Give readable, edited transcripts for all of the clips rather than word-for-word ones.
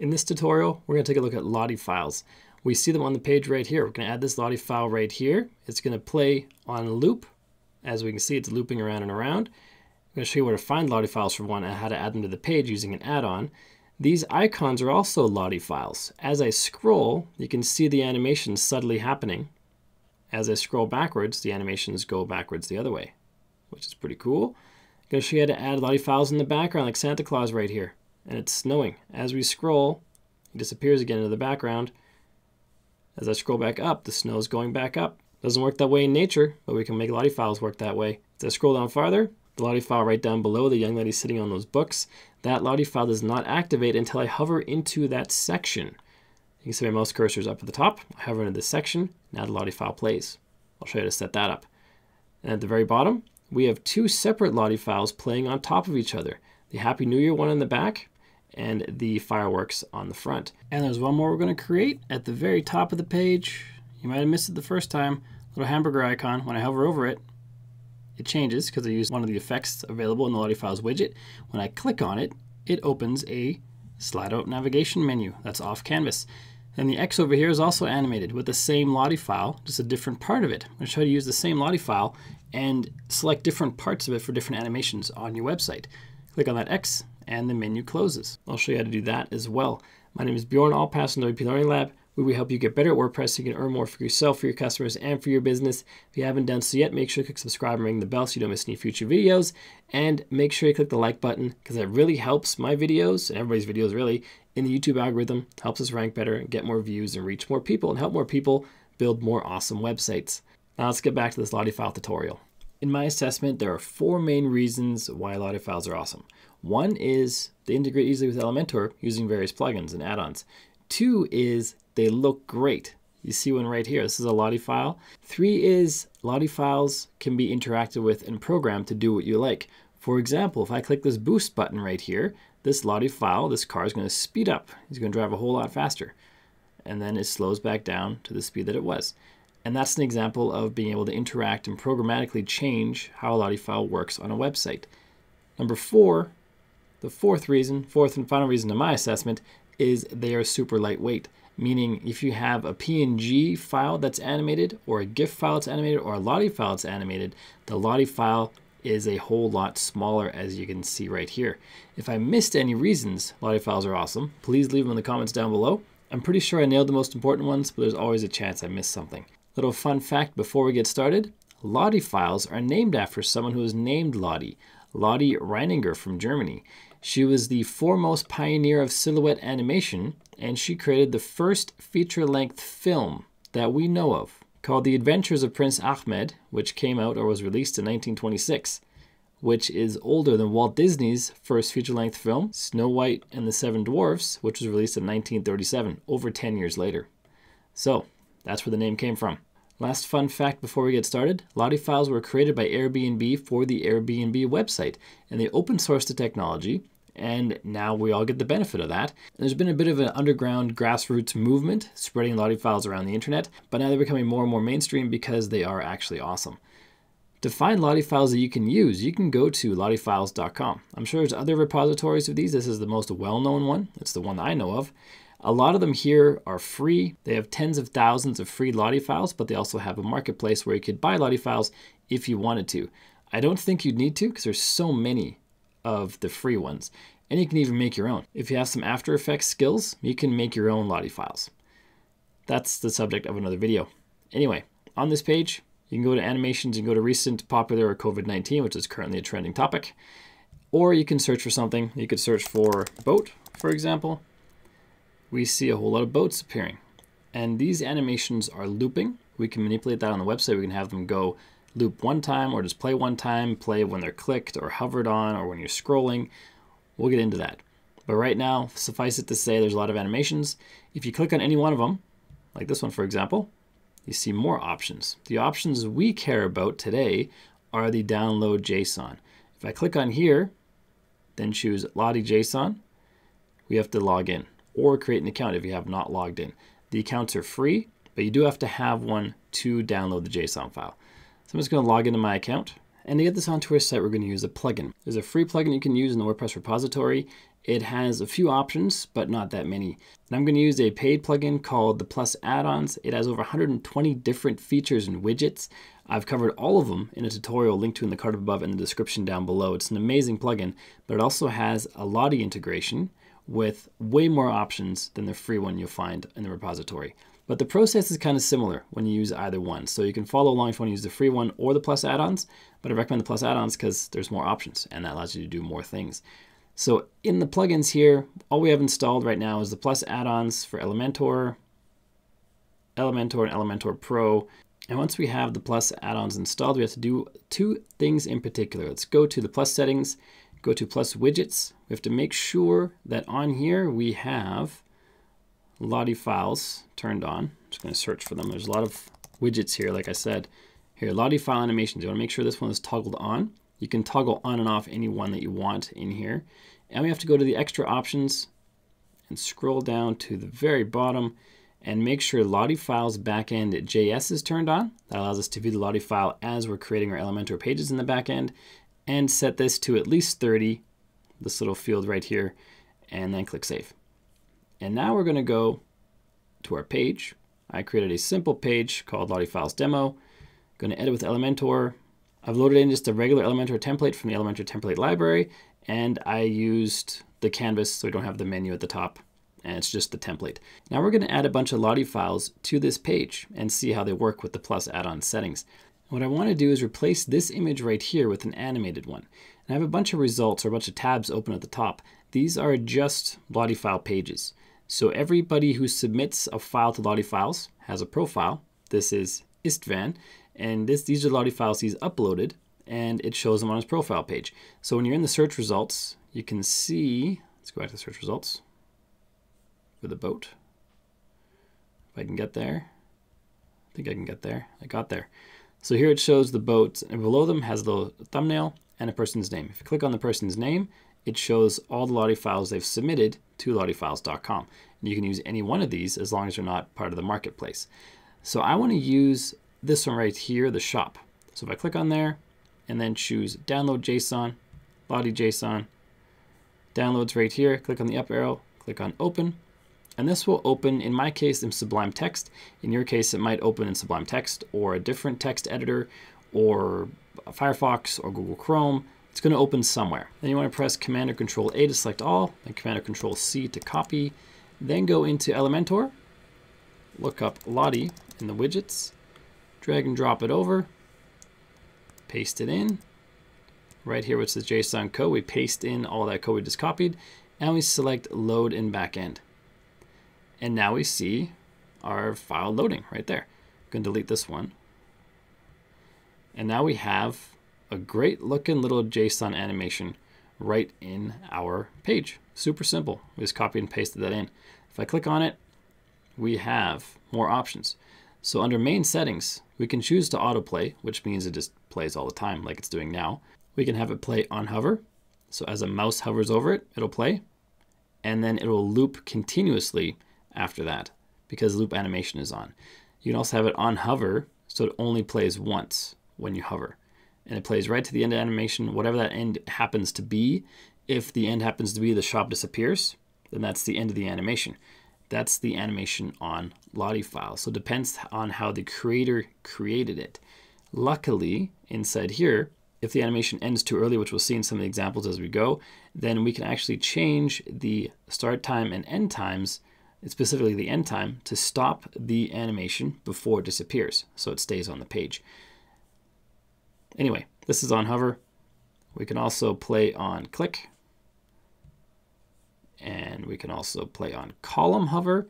In this tutorial, we're going to take a look at Lottie files. We see them on the page right here. We're going to add this Lottie file right here. It's going to play on a loop. As we can see, it's looping around and around. I'm going to show you where to find Lottie files for one and how to add them to the page using an add-on. These icons are also Lottie files. As I scroll, you can see the animation subtly happening. As I scroll backwards, the animations go backwards the other way, which is pretty cool. I'm going to show you how to add Lottie files in the background, like Santa Claus right here. And it's snowing. As we scroll, it disappears again into the background. As I scroll back up, the snow is going back up. Doesn't work that way in nature, but we can make Lottie files work that way. As I scroll down farther, the Lottie file right down below, the young lady sitting on those books, that Lottie file does not activate until I hover into that section. You can see my mouse cursor is up at the top. I hover into this section. Now the Lottie file plays. I'll show you how to set that up. And at the very bottom, we have two separate Lottie files playing on top of each other. The Happy New Year one in the back, and the fireworks on the front. And there's one more we're going to create at the very top of the page. You might have missed it the first time. Little hamburger icon. When I hover over it, it changes because I use one of the effects available in the Lottie Files widget. When I click on it, it opens a slide-out navigation menu that's off canvas. And the X over here is also animated with the same Lottie file, just a different part of it. I'm going to show you how to use the same Lottie file and select different parts of it for different animations on your website. Click on that X, and the menu closes. I'll show you how to do that as well. My name is Bjorn Alpass from WP Learning Lab, where we help you get better at WordPress so you can earn more for yourself, for your customers, and for your business. If you haven't done so yet, make sure to click subscribe and ring the bell so you don't miss any future videos. And make sure you click the like button, because that really helps my videos, and everybody's videos really, in the YouTube algorithm, helps us rank better, and get more views, and reach more people, and help more people build more awesome websites. Now let's get back to this Lottie file tutorial. In my assessment, there are four main reasons why Lottie files are awesome. One is they integrate easily with Elementor using various plugins and add-ons. Two is they look great. You see one right here. This is a Lottie file. Three is Lottie files can be interacted with and programmed to do what you like. For example, if I click this boost button right here, this Lottie file, this car is going to speed up. He's going to drive a whole lot faster. And then it slows back down to the speed that it was. And that's an example of being able to interact and programmatically change how a Lottie file works on a website. Number four, the fourth and final reason in my assessment is they are super lightweight, meaning if you have a PNG file that's animated or a GIF file that's animated or a Lottie file that's animated, the Lottie file is a whole lot smaller, as you can see right here. If I missed any reasons Lottie files are awesome, please leave them in the comments down below. I'm pretty sure I nailed the most important ones, but there's always a chance I missed something. Little fun fact before we get started, Lottie files are named after someone who is named Lottie, Lottie Reininger from Germany. She was the foremost pioneer of silhouette animation, and she created the first feature-length film that we know of, called The Adventures of Prince Ahmed, which came out or was released in 1926, which is older than Walt Disney's first feature-length film, Snow White and the Seven Dwarfs, which was released in 1937, over 10 years later. So that's where the name came from. Last fun fact before we get started, Lottie files were created by Airbnb for the Airbnb website, and they open sourced the technology, and now we all get the benefit of that. And there's been a bit of an underground grassroots movement spreading Lottie files around the internet, but now they're becoming more and more mainstream because they are actually awesome. To find Lottie files that you can use, you can go to LottieFiles.com. I'm sure there's other repositories of these. This is the most well-known one. It's the one that I know of. A lot of them here are free. They have tens of thousands of free Lottie files, but they also have a marketplace where you could buy Lottie files if you wanted to. I don't think you'd need to because there's so many of the free ones. And you can even make your own. If you have some After Effects skills, you can make your own Lottie files. That's the subject of another video. Anyway, on this page, you can go to animations, you can go to recent, popular, or COVID-19, which is currently a trending topic. Or you can search for something. You could search for boat, for example. We see a whole lot of boats appearing. And these animations are looping. We can manipulate that on the website. We can have them go loop one time or just play one time, play when they're clicked or hovered on or when you're scrolling. We'll get into that. But right now, suffice it to say, there's a lot of animations. If you click on any one of them, like this one, for example, you see more options. The options we care about today are the download JSON. If I click on here, then choose Lottie JSON, we have to log in. Or create an account if you have not logged in. The accounts are free, but you do have to have one to download the JSON file. So I'm just going to log into my account, And to get this onto our site, we're going to use a plugin. There's a free plugin you can use in the WordPress repository. It has a few options, but not that many. And I'm going to use a paid plugin called the Plus Add-ons. It has over 120 different features and widgets. I've covered all of them in a tutorial linked to in the card above and the description down below. It's an amazing plugin, but it also has a Lottie integration with way more options than the free one you'll find in the repository. But the process is kind of similar when you use either one. So you can follow along if you want to use the free one or the Plus Add-ons, but I recommend the Plus Add-ons because there's more options and that allows you to do more things. So in the plugins here, all we have installed right now is the Plus Add-ons for Elementor, Elementor, and Elementor Pro. And once we have the Plus Add-ons installed, we have to do two things in particular. Let's go to the Plus settings, go to Plus widgets. We have to make sure that on here we have Lottie files turned on. I'm just going to search for them. There's a lot of widgets here, like I said. Here, Lottie file animations. You want to make sure this one is toggled on. You can toggle on and off any one that you want in here. And we have to go to the extra options and scroll down to the very bottom and make sure Lottie files backend JS is turned on. That allows us to view the Lottie file as we're creating our Elementor pages in the backend, and set this to at least 30, this little field right here, and then click save. And now we're going to go to our page. I created a simple page called Lottie Files Demo. I'm going to edit with Elementor. I've loaded in just a regular Elementor template from the Elementor template library, and I used the canvas so we don't have the menu at the top, and it's just the template. Now we're going to add a bunch of Lottie files to this page and see how they work with the Plus Add-on settings. What I want to do is replace this image right here with an animated one. And I have a bunch of results or a bunch of tabs open at the top. These are just Lottie file pages. So everybody who submits a file to Lottie Files has a profile. This is Istvan, and these are Lottie Files he's uploaded, and it shows them on his profile page. So when you're in the search results, you can see, let's go back to the search results for the boat. If I can get there, I think I can get there. I got there. So here it shows the boats, and below them has the thumbnail and a person's name. If you click on the person's name, it shows all the Lottie files they've submitted to LottieFiles.com. And you can use any one of these as long as they're not part of the marketplace. So I want to use this one right here, the shop. So if I click on there and then choose download JSON, Lottie JSON, downloads right here, click on the up arrow, click on open. And this will open, in my case, in Sublime Text. In your case, it might open in Sublime Text or a different text editor or Firefox or Google Chrome. It's going to open somewhere. Then you want to press Command or Control A to select all, and Command or Control C to copy. Then go into Elementor, look up Lottie in the widgets, drag and drop it over, paste it in. Right here, which is the JSON code, we paste in all that code we just copied, and we select Load in Backend. And now we see our file loading right there. I'm going to delete this one. And now we have a great looking little JSON animation right in our page. Super simple. We just copied and pasted that in. If I click on it, we have more options. So under main settings, we can choose to autoplay, which means it just plays all the time like it's doing now. We can have it play on hover. So as a mouse hovers over it, it'll play. And then it'll loop continuously after that because loop animation is on. You can also have it on hover, so it only plays once when you hover. And it plays right to the end of animation, whatever that end happens to be. If the end happens to be the shop disappears, then that's the end of the animation. That's the animation on Lottie file. So it depends on how the creator created it. Luckily, inside here, if the animation ends too early, which we'll see in some of the examples as we go, then we can actually change the start time and end times, specifically the end time, to stop the animation before it disappears, so it stays on the page. Anyway, this is on hover. We can also play on click. And we can also play on column hover.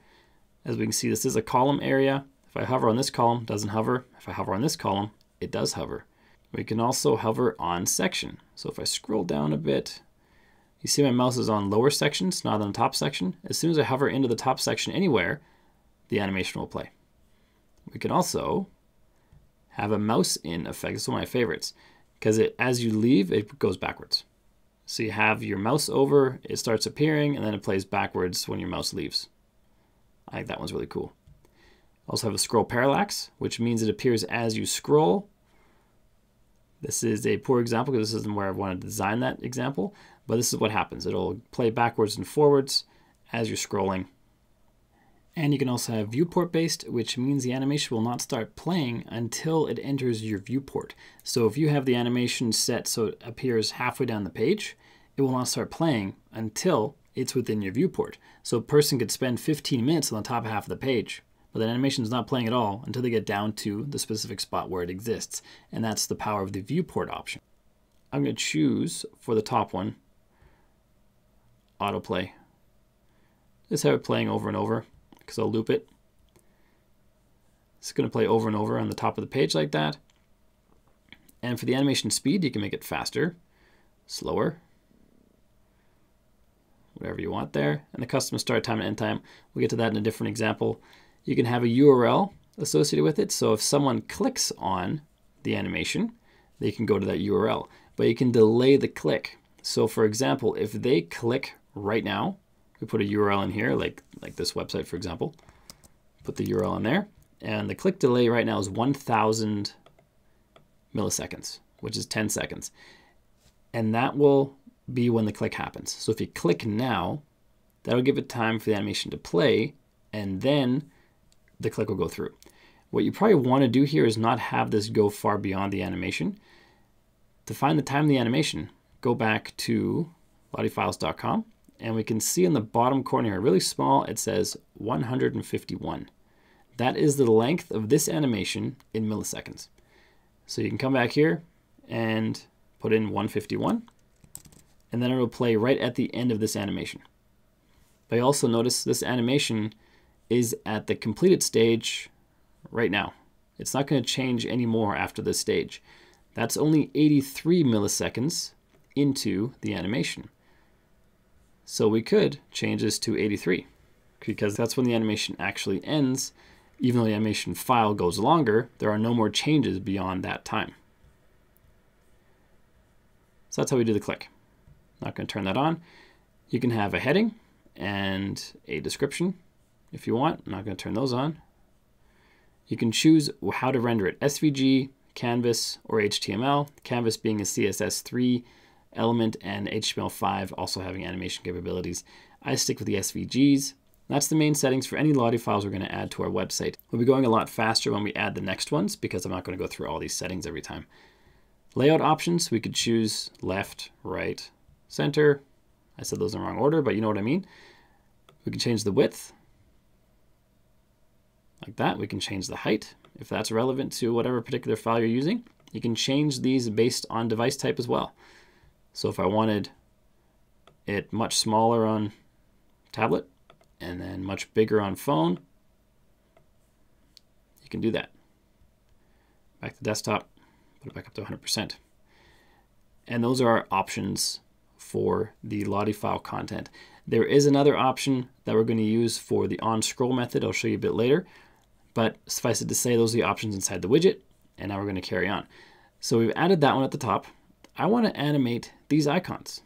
As we can see, this is a column area. If I hover on this column, it doesn't hover. If I hover on this column, it does hover. We can also hover on section. So if I scroll down a bit, you see my mouse is on lower sections, not on top section. As soon as I hover into the top section anywhere, the animation will play. We can also have a mouse in effect. This is one of my favorites because as you leave, it goes backwards. So you have your mouse over, it starts appearing, and then it plays backwards when your mouse leaves. I think that one's really cool. Also have a scroll parallax, which means it appears as you scroll. This is a poor example because this isn't where I want to design that example, but this is what happens. It'll play backwards and forwards as you're scrolling. And you can also have viewport based, which means the animation will not start playing until it enters your viewport. So if you have the animation set so it appears halfway down the page, it will not start playing until it's within your viewport. So a person could spend 15 minutes on the top half of the page, but that animation is not playing at all until they get down to the specific spot where it exists. And that's the power of the viewport option. I'm going to choose for the top one, autoplay. Just have it playing over and over, because I'll loop it. It's going to play over and over on the top of the page like that. And for the animation speed, you can make it faster, slower, whatever you want there. And the custom start time and end time, we'll get to that in a different example. You can have a URL associated with it. So if someone clicks on the animation, they can go to that URL, but you can delay the click. So for example, if they click right now, we put a URL in here, like this website, for example, put the URL in there. And the click delay right now is 1,000 milliseconds, which is 10 seconds. And that will be when the click happens. So if you click now, that'll give it time for the animation to play, and then the click will go through. What you probably want to do here is not have this go far beyond the animation. To find the time of the animation, go back to LottieFiles.com. And we can see in the bottom corner here, really small, it says 151. That is the length of this animation in milliseconds. So you can come back here and put in 151, and then it will play right at the end of this animation. But you also notice this animation is at the completed stage right now. It's not going to change any more after this stage. That's only 83 milliseconds into the animation. So we could change this to 83 because that's when the animation actually ends. Even though the animation file goes longer, there are no more changes beyond that time. So that's how we do the click. Not going to turn that on. You can have a heading and a description if you want. I'm not going to turn those on. You can choose how to render it, SVG, Canvas, or HTML. Canvas being a CSS3 element and HTML5 also having animation capabilities. I stick with the SVGs. That's the main settings for any Lottie files we're going to add to our website. We'll be going a lot faster when we add the next ones because I'm not going to go through all these settings every time. Layout options, we could choose left, right, center. I said those in the wrong order, but you know what I mean. We can change the width like that. We can change the height if that's relevant to whatever particular file you're using. You can change these based on device type as well. So if I wanted it much smaller on tablet and then much bigger on phone, you can do that. Back to desktop, put it back up to 100%. And those are our options for the Lottie file content. There is another option that we're going to use for the on-scroll method. I'll show you a bit later, but suffice it to say, those are the options inside the widget. And now we're going to carry on. So we've added that one at the top. I want to animate these icons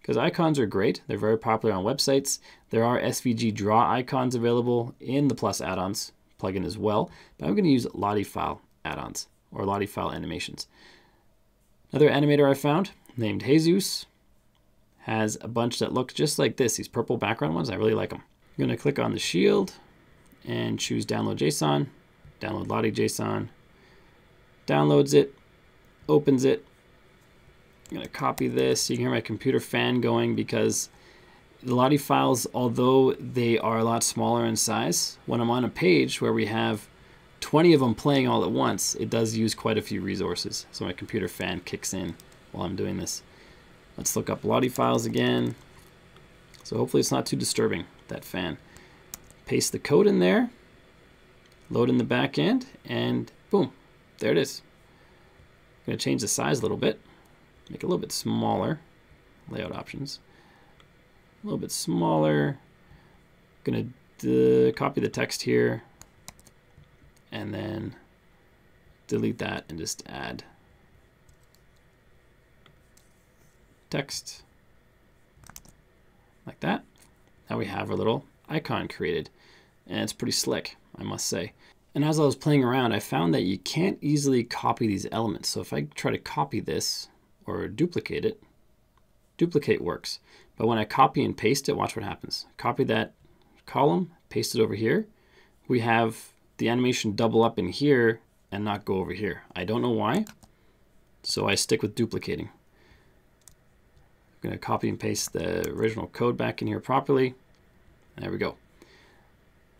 because icons are great. They're very popular on websites. There are SVG draw icons available in the Plus Add-ons plugin as well, but I'm going to use Lottie File Add-ons or Lottie File Animations. Another animator I found named Jesus has a bunch that look just like this. These purple background ones, I really like them. I'm going to click on the shield and choose download JSON, download Lottie JSON, downloads it, opens it. I'm going to copy this. You can hear my computer fan going because the Lottie files, although they are a lot smaller in size, when I'm on a page where we have 20 of them playing all at once, it does use quite a few resources. So my computer fan kicks in while I'm doing this. Let's look up Lottie files again. So hopefully it's not too disturbing, that fan. Paste the code in there, load in the back end, and boom, there it is. I'm going to change the size a little bit. Make it a little bit smaller, layout options, a little bit smaller. I'm gonna copy the text here and then delete that and just add text like that. Now we have our little icon created and it's pretty slick, I must say. And as I was playing around, I found that you can't easily copy these elements. So if I try to copy this or duplicate it, duplicate works. But when I copy and paste it, watch what happens. Copy that column, paste it over here. We have the animation double up in here and not go over here. I don't know why, so I stick with duplicating. I'm going to copy and paste the original code back in here properly. There we go.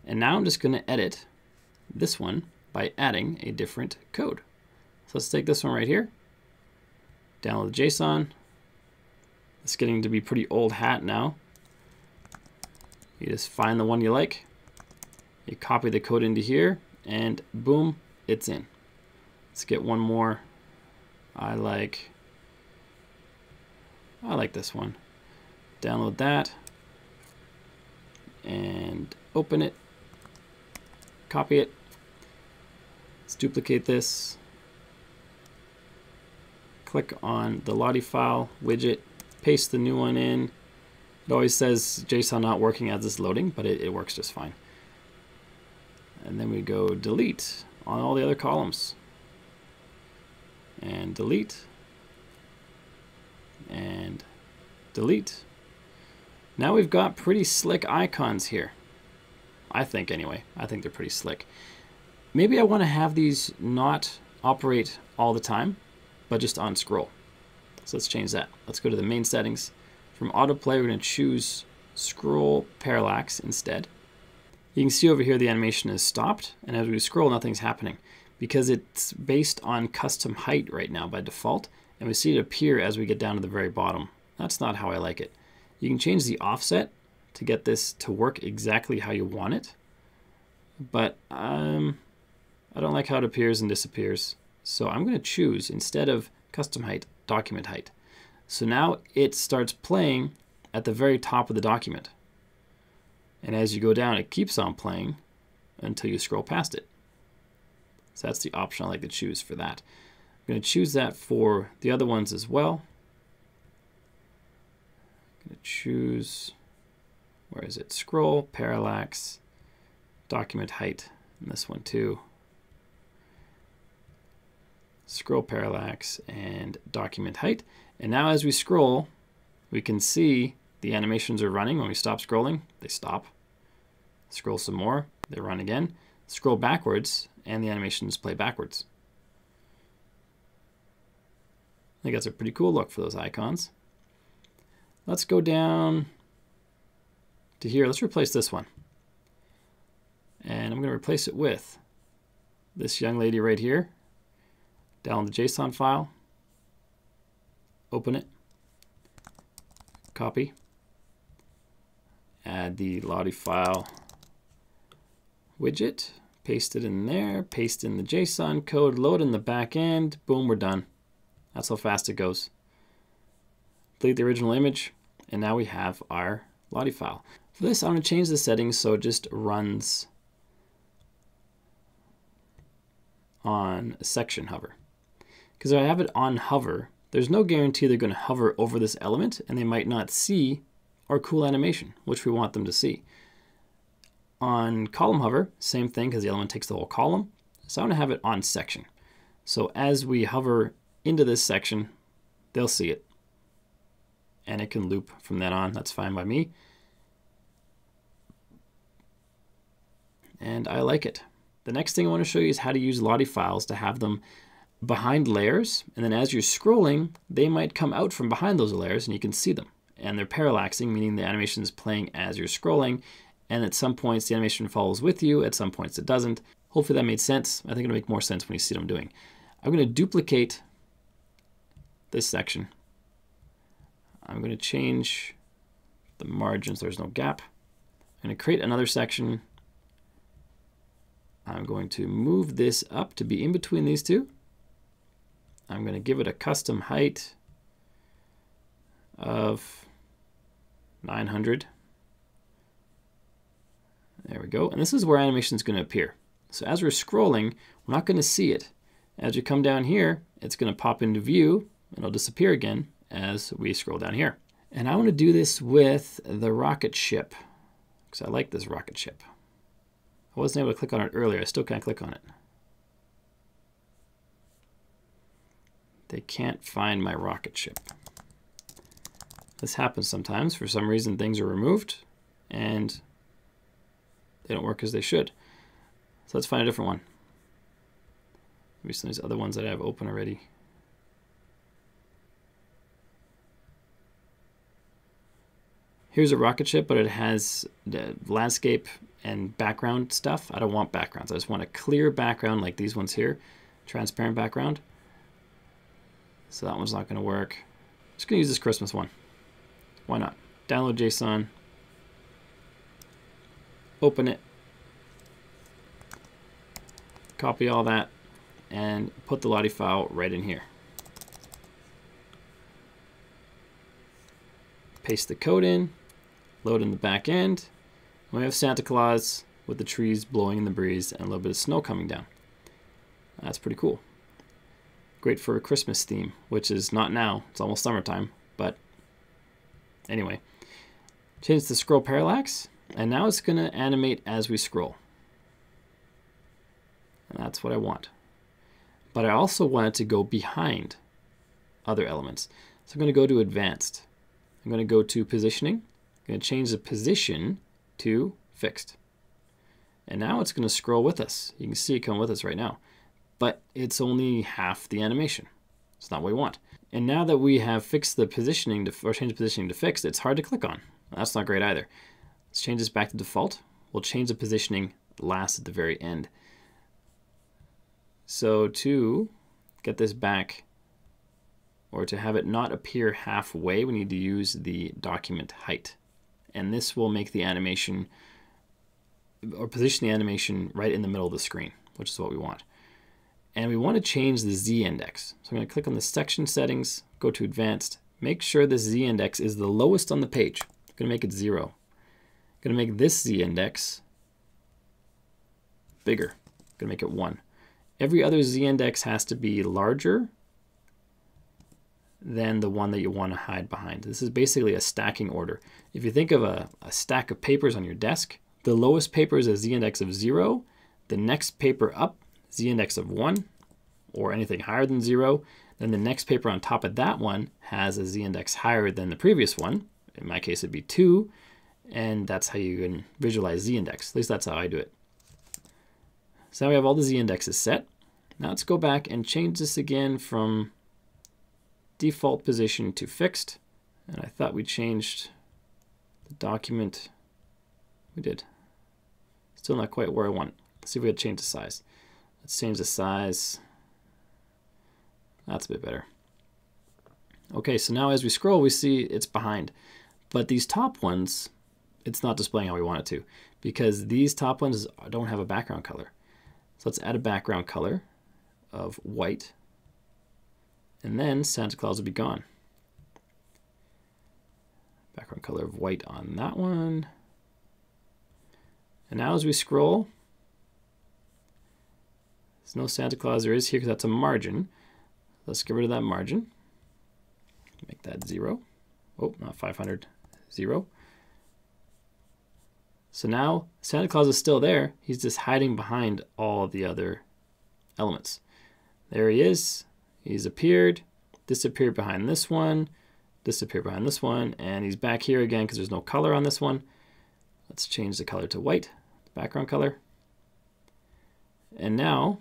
And now I'm just going to edit this one by adding a different code. So let's take this one right here, download the JSON. It's getting to be pretty old hat now. You just find the one you like, you copy the code into here, and boom, it's in. Let's get one more. I like this one. Download that and open it. Copy it. Let's duplicate this. Click on the Lottie file widget, paste the new one in. It always says JSON not working as it's loading, but it works just fine. And then we go delete on all the other columns. And delete. And delete. Now we've got pretty slick icons here. I think anyway. I think they're pretty slick. Maybe I want to have these not operate all the time, but just on scroll. So let's change that. Let's go to the main settings. From autoplay, we're going to choose scroll parallax instead. You can see over here the animation is stopped, and as we scroll, nothing's happening because it's based on custom height right now by default, and we see it appear as we get down to the very bottom. That's not how I like it. You can change the offset to get this to work exactly how you want it, but I don't like how it appears and disappears, so I'm going to choose, instead of custom height, document height. So now it starts playing at the very top of the document, and as you go down it keeps on playing until you scroll past it. So that's the option I like to choose for that. I'm going to choose that for the other ones as well. I'm going to choose, where is it? Scroll, parallax, document height, and this one too. Scroll parallax and document height. And now as we scroll, we can see the animations are running. When we stop scrolling, they stop. Scroll some more, they run again. Scroll backwards, and the animations play backwards. I think that's a pretty cool look for those icons. Let's go down to here. Let's replace this one. And I'm going to replace it with this young lady right here. Download the JSON file, open it, copy, add the Lottie file widget, paste it in there, paste in the JSON code, load in the back end, boom, we're done. That's how fast it goes. Delete the original image, and now we have our Lottie file. For this, I'm going to change the settings so it just runs on section hover. Because if I have it on hover, there's no guarantee they're going to hover over this element, and they might not see our cool animation, which we want them to see. On column hover, same thing, because the element takes the whole column. So I'm going to have it on section. So as we hover into this section, they'll see it. And it can loop from then on. That's fine by me. And I like it. The next thing I want to show you is how to use Lottie files to have them behind layers. And then as you're scrolling, they might come out from behind those layers and you can see them. And they're parallaxing, meaning the animation is playing as you're scrolling. And at some points, the animation follows with you. At some points, it doesn't. Hopefully that made sense. I think it'll make more sense when you see what I'm doing. I'm going to duplicate this section. I'm going to change the margins. There's no gap. I'm going to create another section. I'm going to move this up to be in between these two. I'm going to give it a custom height of 900. There we go. And this is where animation is going to appear. So as we're scrolling, we're not going to see it. As you come down here, it's going to pop into view and it'll disappear again as we scroll down here. And I want to do this with the rocket ship because I like this rocket ship. I wasn't able to click on it earlier. I still can't click on it. They can't find my rocket ship. This happens sometimes. For some reason, things are removed and they don't work as they should. So let's find a different one. Maybe some of these other ones that I have open already. Here's a rocket ship, but it has the landscape and background stuff. I don't want backgrounds. I just want a clear background like these ones here, transparent background. So that one's not going to work. I'm just going to use this Christmas one. Why not? Download JSON. Open it. Copy all that and put the Lottie file right in here. Paste the code in, load in the back end. We have Santa Claus with the trees blowing in the breeze and a little bit of snow coming down. That's pretty cool. Great for a Christmas theme, which is not now. It's almost summertime, but anyway. Change the scroll parallax, and now it's going to animate as we scroll. And that's what I want. But I also want it to go behind other elements. So I'm going to go to Advanced. I'm going to go to Positioning. I'm going to change the position to Fixed. And now it's going to scroll with us. You can see it coming with us right now. But it's only half the animation. It's not what we want. And now that we have fixed the positioning to, or changed the positioning to Fixed, it's hard to click on. That's not great either. Let's change this back to Default. We'll change the positioning last at the very end. So to get this back, or to have it not appear halfway, we need to use the document height. And this will make the animation, or position the animation right in the middle of the screen, which is what we want. And we want to change the Z index. So I'm going to click on the section settings, go to advanced, make sure the Z index is the lowest on the page. I'm going to make it 0. I'm going to make this Z index bigger. I'm going to make it 1. Every other Z index has to be larger than the one that you want to hide behind. This is basically a stacking order. If you think of a stack of papers on your desk, the lowest paper is a z-index of 0, the next paper up, z-index of 1, or anything higher than 0, then the next paper on top of that one has a z-index higher than the previous one. In my case, it'd be 2, and that's how you can visualize z-index. At least that's how I do it. So now we have all the z-indexes set. Now let's go back and change this again from default position to fixed, and I thought we changed the document. We did. Still not quite where I want it. Let's see if we had changed the size. Let's change the size. That's a bit better. Okay, so now as we scroll, we see it's behind, but these top ones, it's not displaying how we want it to, because these top ones don't have a background color. So let's add a background color of white. And then Santa Claus will be gone. Background color of white on that one. And now as we scroll, there's no Santa Claus. There is here because that's a margin. Let's get rid of that margin. Make that 0. Oh, not 500, 0. So now Santa Claus is still there. He's just hiding behind all the other elements. There he is. He's appeared, disappeared behind this one, disappeared behind this one, and he's back here again because there's no color on this one. Let's change the color to white, the background color. And now,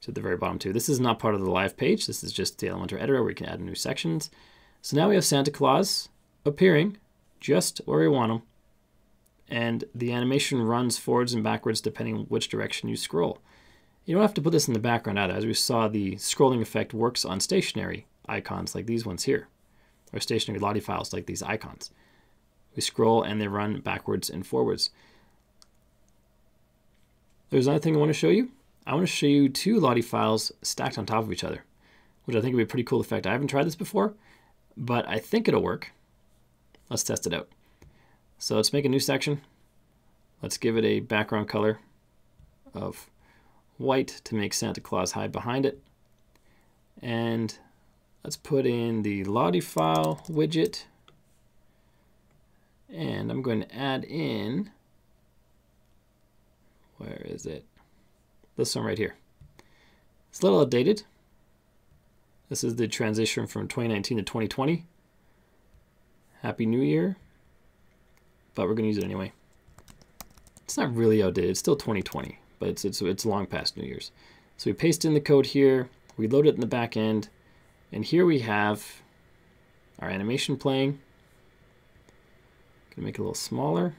to the very bottom too, this is not part of the live page. This is just the Elementor editor where you can add new sections. So now we have Santa Claus appearing just where we want him. And the animation runs forwards and backwards depending on which direction you scroll. You don't have to put this in the background either. As we saw, the scrolling effect works on stationary icons like these ones here, or stationary Lottie files like these icons. We scroll and they run backwards and forwards. There's another thing I want to show you. I want to show you 2 Lottie files stacked on top of each other, which I think would be a pretty cool effect. I haven't tried this before, but I think it'll work. Let's test it out. So let's make a new section. Let's give it a background color of white to make Santa Claus hide behind it. And let's put in the Lottie file widget. And I'm going to add in Where is it? This one right here. It's a little outdated. This is the transition from 2019 to 2020. Happy New Year. But we're going to use it anyway. It's not really outdated. It's still 2020, but it's long past New Year's. So we paste in the code here. We load it in the back end. And here we have our animation playing. Going to make it a little smaller.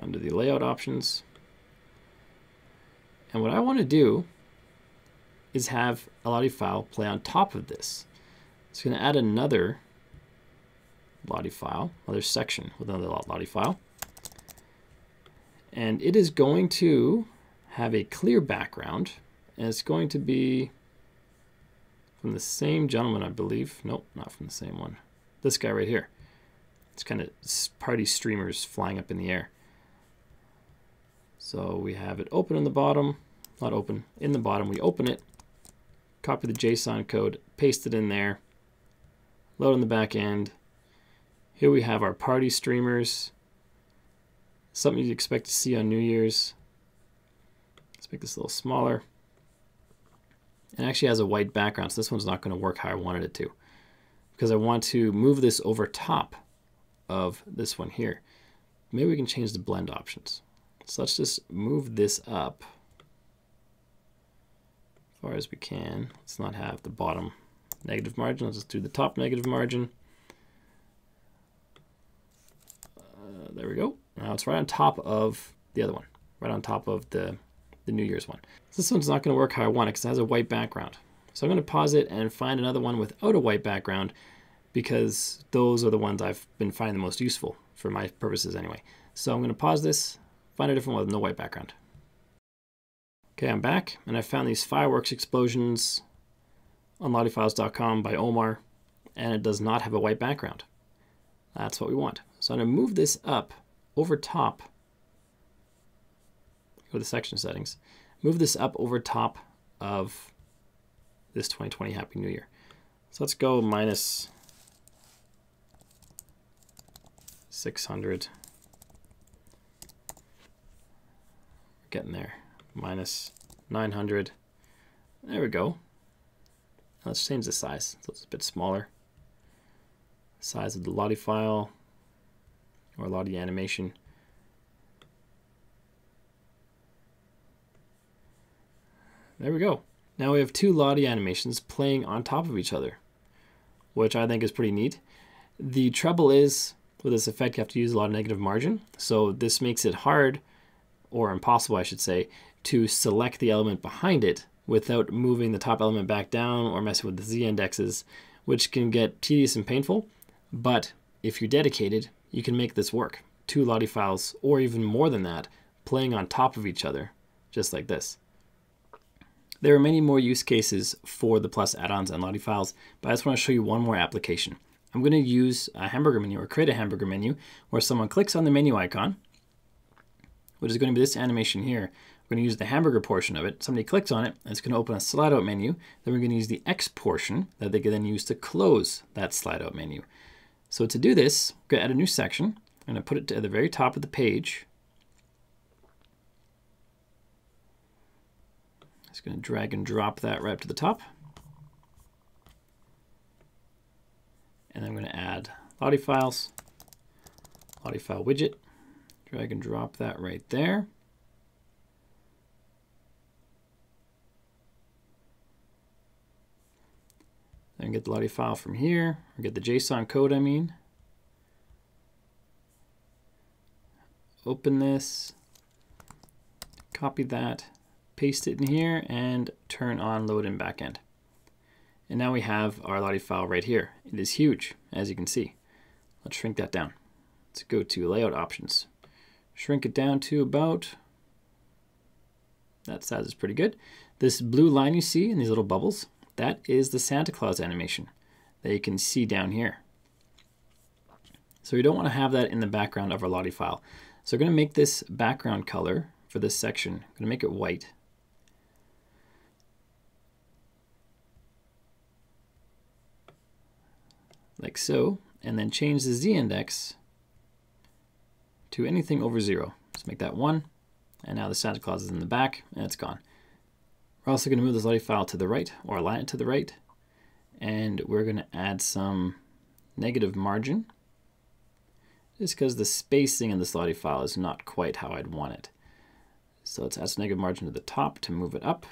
Under the layout options. And what I want to do is have a Lottie file play on top of this. It's going to add another Lottie file, another section with another Lottie file. And it is going to have a clear background. And it's going to be from the same gentleman, I believe. Nope, not from the same one. This guy right here. It's kind of party streamers flying up in the air. So we have it open in the bottom. Not open. In the bottom, we open it. Copy the JSON code, paste it in there, load on the back end. Here we have our party streamers, something you'd expect to see on New Year's. Let's make this a little smaller. It actually has a white background, so this one's not going to work how I wanted it to, because I want to move this over top of this one here. Maybe we can change the blend options. So let's just move this up far as we can. Let's not have the bottom negative margin. Let's just do the top negative margin. There we go. Now it's right on top of the other one, right on top of the New Year's one. This one's not going to work how I want it because it has a white background. So I'm going to pause it and find another one without a white background, because those are the ones I've been finding the most useful for my purposes anyway. So I'm going to pause this, find a different one with no white background. Okay, I'm back, and I found these fireworks explosions on LottieFiles.com by Omar, and it does not have a white background. That's what we want. So I'm going to move this up over top. Go to the section settings. Move this up over top of this 2020 Happy New Year. So let's go minus 600. Getting there. Minus 900. There we go. Now let's change the size so it's a bit smaller. Size of the Lottie file or Lottie animation. There we go. Now we have two Lottie animations playing on top of each other, which I think is pretty neat. The trouble is with this effect you have to use a lot of negative margin, so this makes it hard, or impossible I should say, to select the element behind it without moving the top element back down or messing with the Z indexes, which can get tedious and painful. But if you're dedicated, you can make this work. Two Lottie files, or even more than that, playing on top of each other, just like this. There are many more use cases for the Plus add-ons and Lottie files, but I just want to show you one more application. I'm going to use a hamburger menu, or create a hamburger menu, where someone clicks on the menu icon, which is going to be this animation here. We're going to use the hamburger portion of it. Somebody clicks on it, and it's going to open a slide-out menu. Then we're going to use the X portion that they can then use to close that slide-out menu. So to do this, we're going to add a new section. I'm going to put it at the very top of the page. Just going to drag and drop that right up to the top. And I'm going to add Lottie files, Lottie file widget. Drag and drop that right there. Then get the Lottie file from here, or get the JSON code, I mean. Open this, copy that, paste it in here, and turn on load in backend. And now we have our Lottie file right here. It is huge, as you can see. Let's shrink that down. Let's go to layout options. Shrink it down to about, that size is pretty good. This blue line you see in these little bubbles, that is the Santa Claus animation that you can see down here. So we don't want to have that in the background of our Lottie file. So we're going to make this background color for this section. I'm going to make it white. Like so, and then change the Z index to anything over 0. So Let's make that one. And now the Santa Claus is in the back and it's gone. We're also going to move this Lottie file to the right, or align it to the right. And we're going to add some negative margin, just because the spacing in this Lottie file is not quite how I'd want it. So let's add some negative margin to the top to move it up.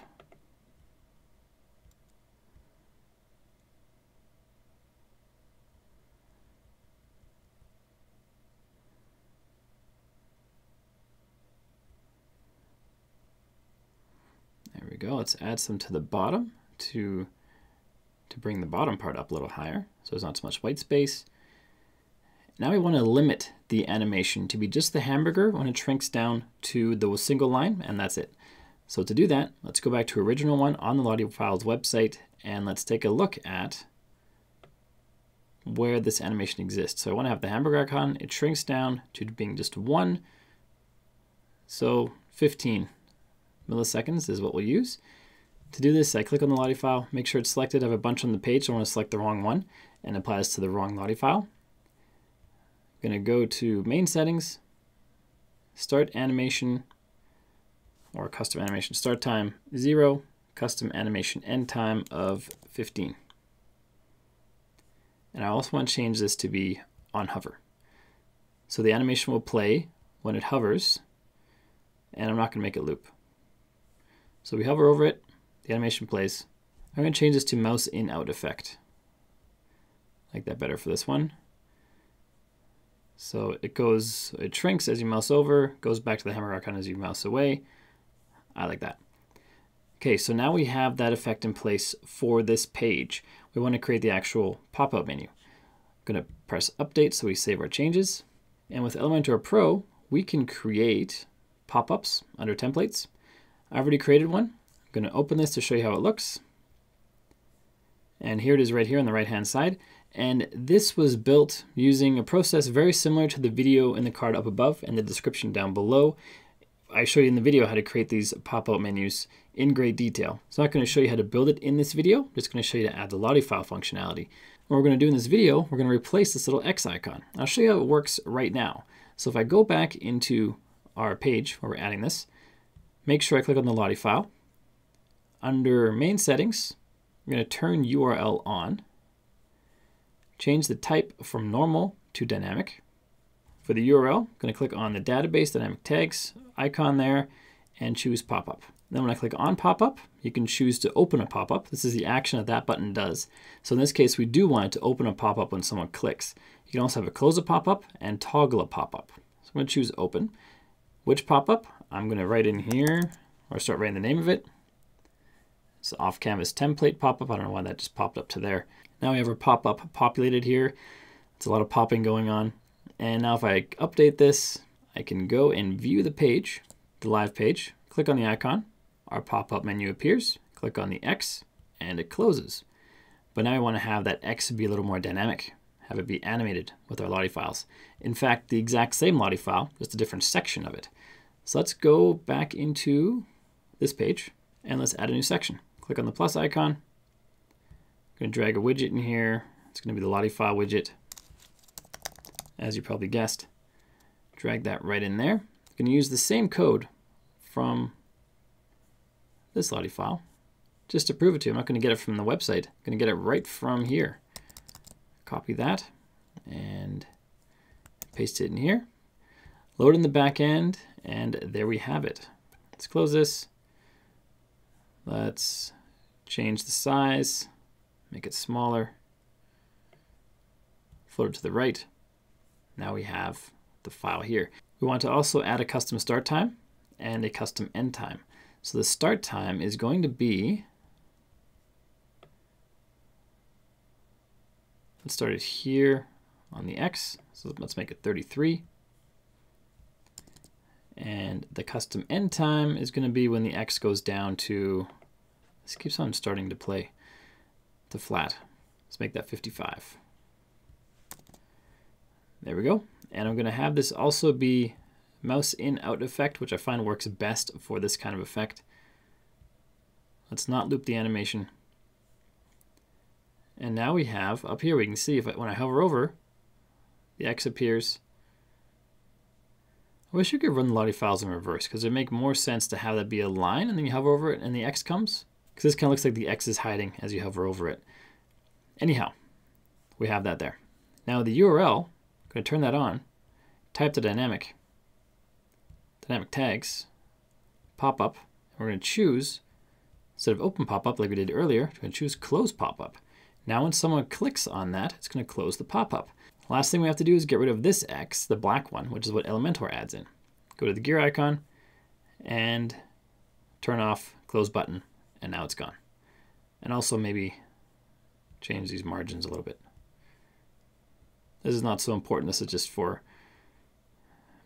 There we go. Let's add some to the bottom to bring the bottom part up a little higher, so there's not so much white space. Now we want to limit the animation to be just the hamburger when it shrinks down to the single line, and that's it. So to do that, let's go back to original one on the Lottie Files website, and let's take a look at where this animation exists. So I want to have the hamburger icon. It shrinks down to being just one. So 15 milliseconds is what we'll use. To do this, I click on the Lottie file, make sure it's selected. I have a bunch on the page. I want to select the wrong one and apply this to the wrong Lottie file. I'm going to go to main settings, start animation, or custom animation start time 0, custom animation end time of 15. And I also want to change this to be on hover. So the animation will play when it hovers, and I'm not going to make it loop. So we hover over it. The animation plays. I'm going to change this to mouse in out effect. I like that better for this one. So it shrinks as you mouse over, goes back to the hammer icon as you mouse away. I like that. Okay, so now we have that effect in place for this page. We want to create the actual pop-up menu. I'm going to press update so we save our changes. And with Elementor Pro, we can create pop-ups under templates. I already created one. Going to open this to show you how it looks. And here it is right here on the right hand side. And this was built using a process very similar to the video in the card up above and the description down below. I show you in the video how to create these pop-out menus in great detail. So I'm not going to show you how to build it in this video. I'm just going to show you to add the Lottie file functionality. What we're going to do in this video, we're going to replace this little X icon. I'll show you how it works right now. So if I go back into our page where we're adding this, make sure I click on the Lottie file. Under main settings, I'm going to turn URL on, change the type from normal to dynamic. For the URL, I'm going to click on the database dynamic tags icon there and choose pop-up. Then when I click on pop-up, you can choose to open a pop-up. This is the action that that button does. So in this case, we do want it to open a pop-up when someone clicks. You can also have a close a pop-up and toggle a pop-up. So I'm going to choose open. Which pop-up? I'm going to write in here, or start writing the name of it. It's off-canvas template pop-up. I don't know why that just popped up to there. Now we have our pop-up populated here. It's a lot of popping going on. And now if I update this, I can go and view the page, the live page, click on the icon, our pop-up menu appears, click on the X, and it closes. But now we want to have that X be a little more dynamic, have it be animated with our Lottie files. In fact, the exact same Lottie file, just a different section of it. So let's go back into this page and let's add a new section. Click on the plus icon. I'm going to drag a widget in here. It's going to be the Lottie file widget, as you probably guessed. Drag that right in there. I'm going to use the same code from this Lottie file just to prove it to you. I'm not going to get it from the website. I'm going to get it right from here. Copy that and paste it in here. Load in the back end, and there we have it. Let's close this. Let's change the size, make it smaller, float it to the right. Now we have the file here. We want to also add a custom start time and a custom end time. So the start time is going to be, let's start it here on the X. So let's make it 33. And the custom end time is going to be when the X goes down to, this keeps on starting to play, to flat. Let's make that 55. There we go. And I'm going to have this also be mouse in out effect, which I find works best for this kind of effect. Let's not loop the animation. And now we have, up here we can see, when I hover over, the X appears. I wish you could run the Lottie files in reverse, because it would make more sense to have that be a line and then you hover over it and the X comes. Because this kind of looks like the X is hiding as you hover over it. Anyhow, we have that there. Now the URL, I'm going to turn that on, type the dynamic tags, pop up. We're going to choose, instead of open pop up like we did earlier, we're going to choose close pop up. Now when someone clicks on that, it's going to close the pop up. Last thing we have to do is get rid of this X, the black one, which is what Elementor adds in. Go to the gear icon and turn off close button, and now it's gone. And also maybe change these margins a little bit. This is not so important. This is just for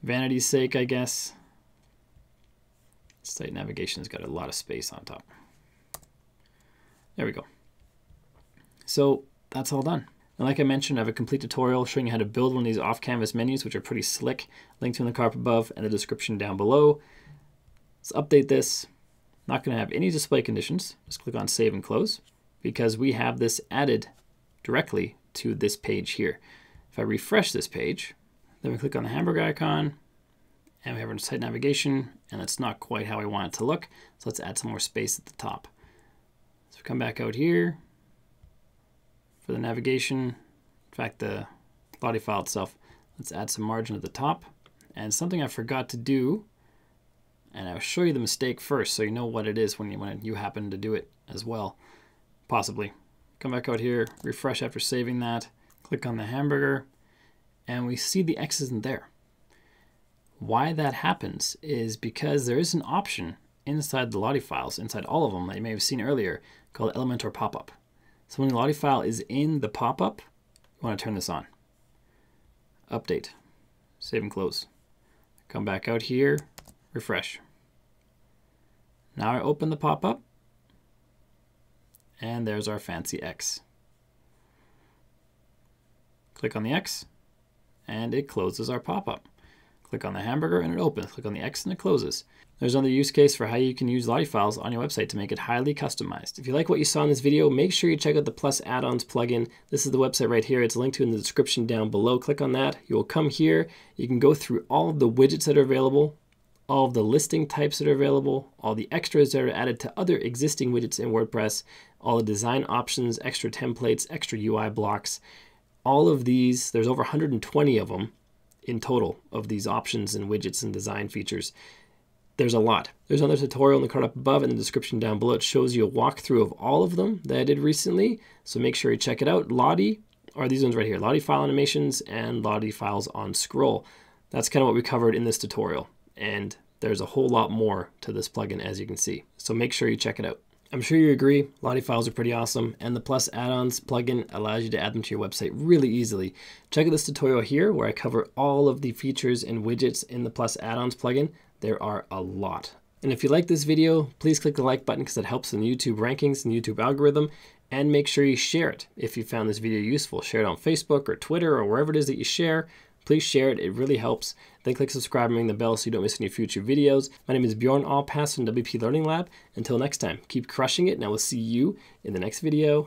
vanity's sake, I guess. Site navigation's got a lot of space on top. There we go. So that's all done. And like I mentioned, I have a complete tutorial showing you how to build one of these off-canvas menus, which are pretty slick. Linked to in the card above and the description down below. Let's update this. Not going to have any display conditions. Just click on Save and Close, because we have this added directly to this page here. If I refresh this page, then we click on the hamburger icon, and we have our site navigation, and that's not quite how we want it to look. So let's add some more space at the top. So we come back out here for the navigation, in fact, the Lottie file itself. Let's add some margin at the top. And something I forgot to do, and I'll show you the mistake first so you know what it is when you happen to do it as well, possibly. Come back out here, refresh after saving that, click on the hamburger, and we see the X isn't there. Why that happens is because there is an option inside the Lottie files, inside all of them that you may have seen earlier, called Elementor pop-up. So when the Lottie file is in the pop-up, you want to turn this on. Update, save and close. Come back out here, refresh. Now I open the pop-up, and there's our fancy X. Click on the X, and it closes our pop-up. Click on the hamburger and it opens. Click on the X and it closes. There's another use case for how you can use Lottie files on your website to make it highly customized. If you like what you saw in this video, make sure you check out the Plus Add-ons plugin. This is the website right here. It's linked to in the description down below. Click on that. You will come here. You can go through all of the widgets that are available, all of the listing types that are available, all the extras that are added to other existing widgets in WordPress, all the design options, extra templates, extra UI blocks. All of these, there's over 120 of them in total of these options and widgets and design features. There's a lot. There's another tutorial in the card up above and the description down below. It shows you a walkthrough of all of them that I did recently. So make sure you check it out. Lottie are these ones right here, Lottie file animations and Lottie files on scroll. That's kind of what we covered in this tutorial. And there's a whole lot more to this plugin, as you can see. So make sure you check it out. I'm sure you agree, Lottie files are pretty awesome, and the Plus Add-ons plugin allows you to add them to your website really easily. Check out this tutorial here where I cover all of the features and widgets in the Plus Add-ons plugin. There are a lot. And if you like this video, please click the like button because it helps in the YouTube rankings and the YouTube algorithm, and make sure you share it if you found this video useful. Share it on Facebook or Twitter or wherever it is that you share. Please share it, it really helps. Then click subscribe and ring the bell so you don't miss any future videos. My name is Bjorn Alpass from WP Learning Lab. Until next time, keep crushing it, and I will see you in the next video.